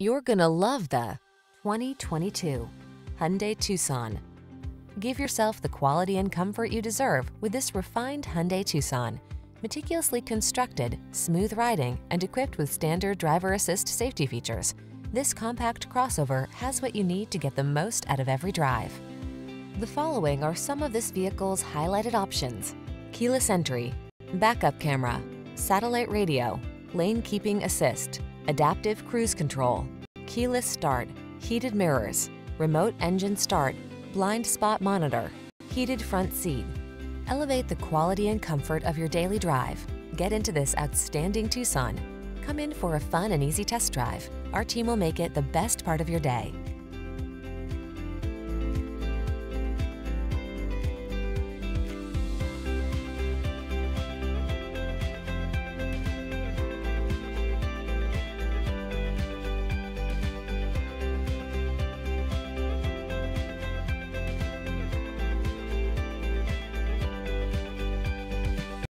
You're gonna love the 2022 Hyundai Tucson. Give yourself the quality and comfort you deserve with this refined Hyundai Tucson. Meticulously constructed, smooth riding, and equipped with standard driver assist safety features, this compact crossover has what you need to get the most out of every drive. The following are some of this vehicle's highlighted options: keyless entry, backup camera, satellite radio, lane keeping assist, adaptive cruise control, keyless start, heated mirrors, remote engine start, blind spot monitor, heated front seat. Elevate the quality and comfort of your daily drive. Get into this outstanding Tucson. Come in for a fun and easy test drive. Our team will make it the best part of your day.